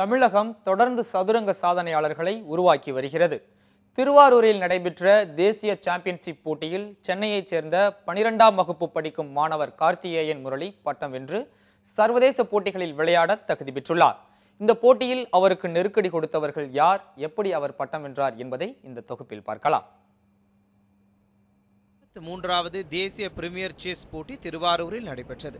தமிழகம் தொடர்ந்து சதுரங்க சாதனையாளர்களை உருவாக்கி வருகிறது. திருவாரூரில் நடைபெற்ற தேசிய சாம்பியன்ஷிப் போட்டியில் சென்னையைச் சேர்ந்த 12ஆம் வகுப்பு படிக்கும் மாணவர் கார்த்திகேயன் முரளி பட்டம் வென்று சர்வதேச போட்டிகளில் விளையாட தகுதி பெற்றுள்ளார். இந்த போட்டியில் அவருக்கு நெருக்கடி கொடுத்தவர்கள் யார், எப்படி அவர் பட்டம் வென்றார் என்பதை இந்த தொகுப்பில் பார்க்கலாம். 3வது தேசிய பிரீமியர் செஸ் போட்டி திருவாரூரில் நடைபெற்றது.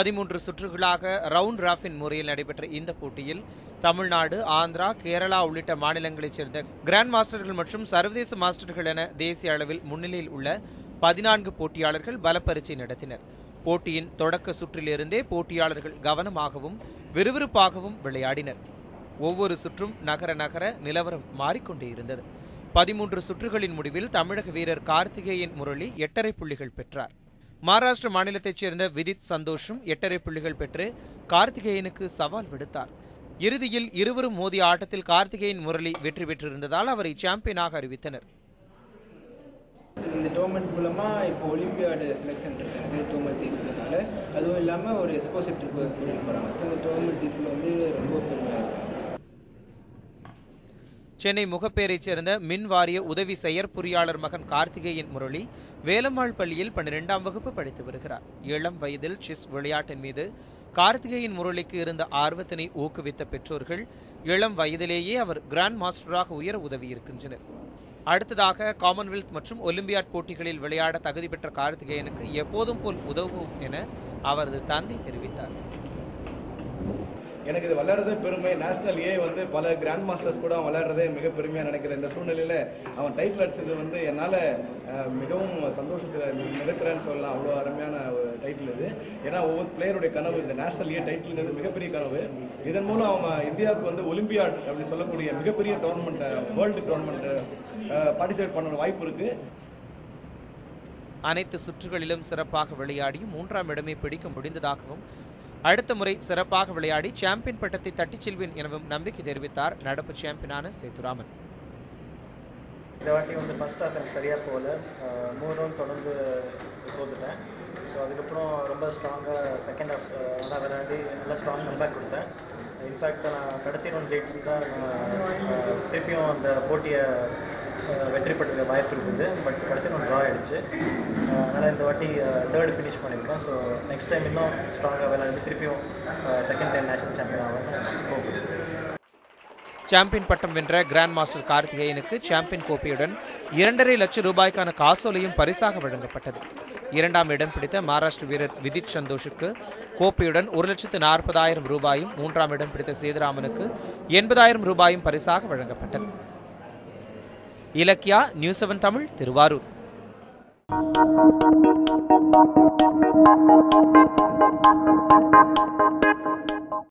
13 சுற்றுகளாக ரவுண்ட் ராபின் முறையில் நடைபெற்ற இந்த போட்டியில் தமிழ்நாடு, ஆந்திரா, கேரளா உள்ளிட்ட மாநிலங்களைச் சேர்ந்த கிராண்ட் மாஸ்டர்கள் மற்றும் சர்வதேச மாஸ்டர்கள் என தேசிய அளவில் முன்னிலையில் உள்ள 14 போட்டியாளர்கள் பலப்பரீட்சை நடத்தினர். போட்டியின் தொடக்க சுற்றிலிருந்தே போட்டியாளர்கள் கவனமாகவும் விறுவிறுப்பாகவும் விளையாடினர். ஒவ்வொரு சுற்றும் நகர நகர நிலவரம் மாறிக்கொண்டே இருந்தது. 13 சுற்றுகளின் முடிவில் தமிழக வீரர் கார்த்திகேயன் முரளி 8.5 புள்ளிகள் பெற்றார். மகாராஷ்டிர மாநிலத்தைச் சேர்ந்த விதித் சந்தோஷும் 8.5 புள்ளிகள் பெற்று கார்த்திகேயனுக்கு சவால் விடுத்தார். இறுதியில் இருவரும் மோதிய ஆட்டத்தில் கார்த்திகேயன் முரளி வெற்றி பெற்றிருந்ததால் அவரை சாம்பியனாக அறிவித்தனர். இந்த டோர்னமெண்ட் மூலமா இப்போ ஒலிம்பியாடு செலெக்ஷன் இருக்கிறதுனால, அதுவும் இல்லாமல் ஒரு எக்ஸ்போசர் ட்ரிப். சென்னை முகப்பேரைச் சேர்ந்த மின் வாரிய உதவி செயற் பொறியாளர் மகன் கார்த்திகேயன் முரளி வேலம்மாள் பள்ளியில் 12ஆம் வகுப்பு படித்து வருகிறார். இளம் வயதில் செஸ் விளையாட்டின் மீது கார்த்திகேயன் முரளிக்கு இருந்த ஆர்வத்தினை ஊக்குவித்த பெற்றோர்கள் இளம் வயதிலேயே அவர் கிராண்ட் மாஸ்டராக உயர உதவியிருக்கின்றனர். அடுத்ததாக காமன்வெல்த் மற்றும் ஒலிம்பியாட் போட்டிகளில் விளையாட தகுதி பெற்ற கார்த்திகேயனுக்கு எப்போதும் போல் உதவும் என அவரது தந்தை தெரிவித்தார். எனக்கு இது விளையாடுறதே பெருமை. நேஷனல் ஏ வந்து பல கிராண்ட் மாஸ்டர்ஸ் கூட அவன் விளையாடுறதே மிக பெருமையாக நினைக்கிறேன். இந்த சூழ்நிலையில் அவன் டைட்டில் அடித்தது வந்து என்னால் மிகவும் சந்தோஷத்தில் நினைக்கிறேன்னு சொல்லலாம். அவ்வளோ அருமையான டைட்டில் இது. ஏன்னா ஒவ்வொரு பிளேயருடைய கனவு இந்த நேஷனல் ஏ டைட்டில்ங்கிறது மிகப்பெரிய கனவு. இதன் மூலம் அவன் இந்தியாவுக்கு வந்து ஒலிம்பியாட் அப்படின்னு சொல்லக்கூடிய மிகப்பெரிய டோர்னமெண்ட்டை, வேர்ல்டு டோர்னமெண்ட்டை பார்ட்டிசிபேட் பண்ணுற வாய்ப்பு இருக்குது. அனைத்து சுற்றுகளிலும் சிறப்பாக விளையாடி 3ஆம் இடமே பிடிக்க முடிந்ததாகவும் அடுத்த முறை சிறப்பாக விளையாடி சாம்பியன் பட்டத்தை தட்டிச் செல்வேன் எனவும் நம்பிக்கை தெரிவித்தார் நடப்பு சாம்பியனான சேதுராமன். இந்த வாட்டி வந்து ஃபர்ஸ்ட் ஹாஃப் எனக்கு சரியாக போகல. 3 ரவுண்ட் தொடர்ந்து தோத்துட்டேன். ஸோ அதுக்கப்புறம் ரொம்ப ஸ்ட்ராங்காக செகண்ட் ஹாஃப் நல்லா விளையாடி நல்லா ஸ்ட்ராங் கம்பேக் கொடுத்தேன். இன்ஃபேக்ட் நான் கடைசி ரவுண்ட் ஜெயிச்சுருந்தா திருப்பியும் அந்த போட்டியை வெற்றி பெற்ற வாய்ப்பு இருக்குது. பட் கடைசி ரவுண்ட் ட்ரா ஆகிடுச்சு. அதனால் இந்த வாட்டி தேர்டு ஃபினிஷ் பண்ணியிருக்கோம். ஸோ நெக்ஸ்ட் டைம் இன்னும் ஸ்ட்ராங்காக விளையாண்டு திருப்பியும் செகண்ட் டைம் நேஷனல் சாம்பியன் ஆகும். சாம்பியன் பட்டம் வென்ற கிராண்ட் மாஸ்டர் கார்த்திகேயனுக்கு சாம்பியன் கோப்பையுடன் ₹2.5 லட்சம் காசோலையும் பரிசாக வழங்கப்பட்டது. 2ஆம் இடம் பிடித்த மகாராஷ்டிர வீரர் விதித் சந்தோஷுக்கு கோப்பையுடன் ₹1,40,000, 3ஆம் இடம் பிடித்த சேதுராமனுக்கு ₹80,000 பரிசாக வழங்கப்பட்டது. இலக்கியா, நியூஸ் 7 தமிழ், திருவாரூர்.